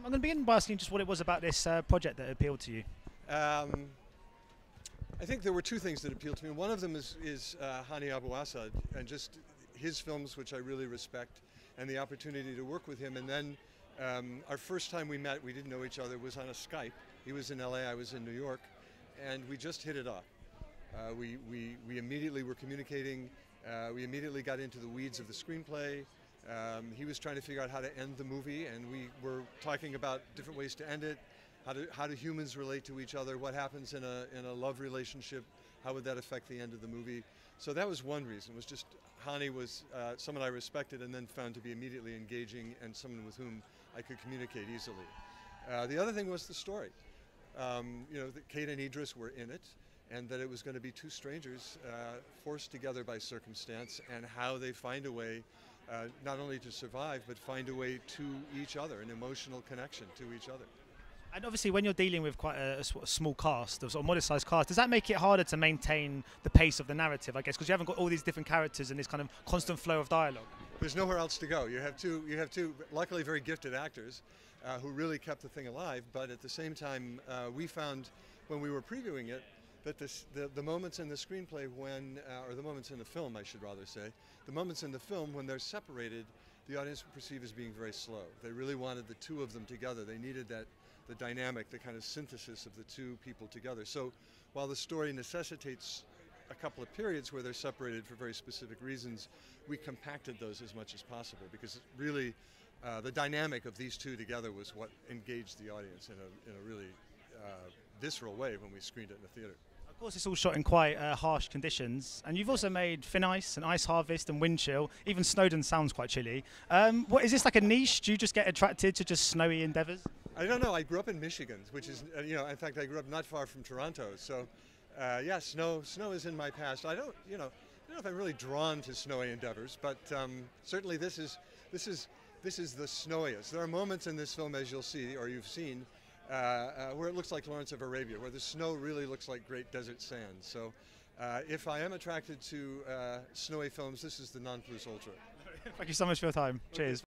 I'm going to begin by asking just what it was about this project that appealed to you. I think there were two things that appealed to me. One of them is Hany Abu-Assad and just his films, which I really respect, and the opportunity to work with him. And then our first time we met, we didn't know each other, was on a Skype. He was in LA, I was in New York, and we just hit it off. We immediately were communicating. We immediately got into the weeds of the screenplay. He was trying to figure out how to end the movie, and we were talking about different ways to end it. How do humans relate to each other? What happens in a love relationship? How would that affect the end of the movie? So that was one reason. Was just Hany was someone I respected, and then found to be immediately engaging, and someone with whom I could communicate easily. The other thing was the story. You know, that Kate and Idris were in it, and that it was going to be two strangers forced together by circumstance, and how they find a way. Not only to survive, but find a way to each other, an emotional connection to each other. And obviously when you're dealing with quite a small cast, a sort of modest-sized cast, does that make it harder to maintain the pace of the narrative, I guess, because you haven't got all these different characters and this kind of constant flow of dialogue? There's nowhere else to go. You have two luckily very gifted actors who really kept the thing alive, but at the same time we found when we were previewing it, that the moments in the screenplay when, or the moments in the film, I should rather say, the moments in the film when they're separated, the audience would perceive as being very slow. They really wanted the two of them together. They needed that, the dynamic, the kind of synthesis of the two people together. So while the story necessitates a couple of periods where they're separated for very specific reasons, we compacted those as much as possible because really the dynamic of these two together was what engaged the audience in a really visceral way when we screened it in the theater. Of course, it's all shot in quite harsh conditions, and you've also made Thin Ice and Ice Harvest and Wind Chill. Even Snowden sounds quite chilly. What is this, like a niche? Do you just get attracted to just snowy endeavors? I don't know. I grew up in Michigan, which is, you know, in fact, I grew up not far from Toronto. So, yeah, snow is in my past. I don't know if I'm really drawn to snowy endeavors, but certainly this is the snowiest. There are moments in this film, as you'll see or you've seen. Where it looks like Lawrence of Arabia, where the snow really looks like great desert sand. So if I am attracted to snowy films, this is the non plus ultra. Thank you so much for your time. Okay. Cheers.